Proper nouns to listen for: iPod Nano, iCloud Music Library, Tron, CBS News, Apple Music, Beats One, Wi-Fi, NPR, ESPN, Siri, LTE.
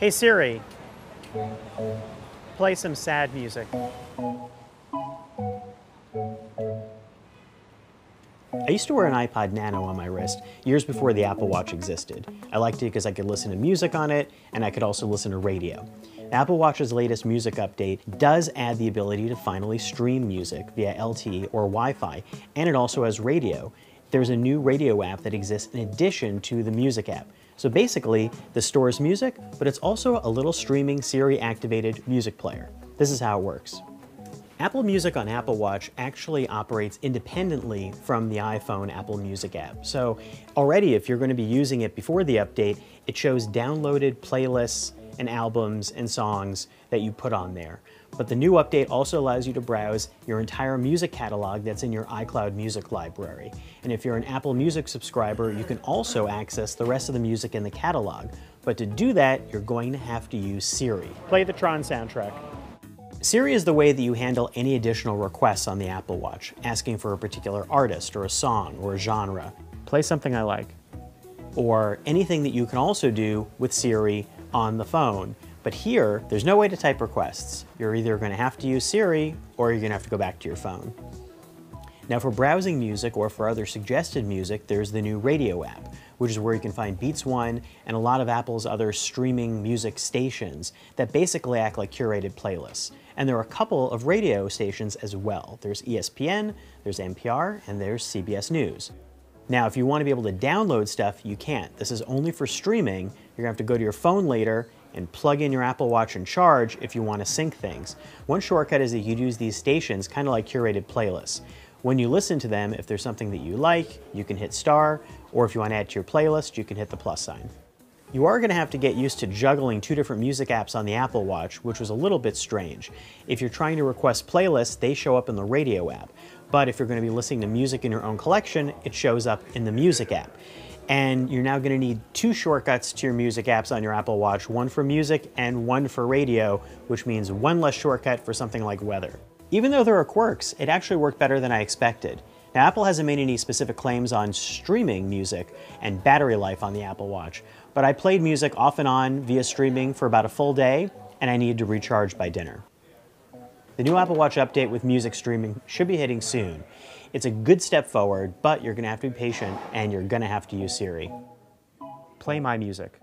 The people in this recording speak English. Hey Siri, play some sad music. I used to wear an iPod Nano on my wrist years before the Apple Watch existed. I liked it because I could listen to music on it, and I could also listen to radio. Apple Watch's latest music update does add the ability to finally stream music via LTE or Wi-Fi, and it also has radio. There's a new radio app that exists in addition to the music app. So basically, this stores music, but it's also a little streaming Siri-activated music player. This is how it works. Apple Music on Apple Watch actually operates independently from the iPhone Apple Music app. So already, if you're going to be using it before the update, it shows downloaded playlists and albums and songs that you put on there. But the new update also allows you to browse your entire music catalog that's in your iCloud Music Library. And if you're an Apple Music subscriber, you can also access the rest of the music in the catalog. But to do that, you're going to have to use Siri. Play the Tron soundtrack. Siri is the way that you handle any additional requests on the Apple Watch, asking for a particular artist or a song or a genre. Play something I like. Or anything that you can also do with Siri on the phone. But here, there's no way to type requests. You're either going to have to use Siri or you're going to have to go back to your phone. Now for browsing music or for other suggested music, there's the new radio app, which is where you can find Beats One and a lot of Apple's other streaming music stations that basically act like curated playlists. And there are a couple of radio stations as well. There's ESPN, there's NPR, and there's CBS News. Now, if you want to be able to download stuff, you can't. This is only for streaming. You're going to have to go to your phone later and plug in your Apple Watch and charge if you want to sync things. One shortcut is that you use these stations kind of like curated playlists. When you listen to them, if there's something that you like, you can hit star, or if you want to add to your playlist, you can hit the plus sign. You are going to have to get used to juggling two different music apps on the Apple Watch, which was a little bit strange. If you're trying to request playlists, they show up in the radio app. But if you're going to be listening to music in your own collection, it shows up in the music app. And you're now going to need two shortcuts to your music apps on your Apple Watch, one for music and one for radio, which means one less shortcut for something like weather. Even though there are quirks, it actually worked better than I expected. Now, Apple hasn't made any specific claims on streaming music and battery life on the Apple Watch, but I played music off and on via streaming for about a full day, and I needed to recharge by dinner. The new Apple Watch update with music streaming should be hitting soon. It's a good step forward, but you're going to have to be patient, and you're going to have to use Siri. Play my music.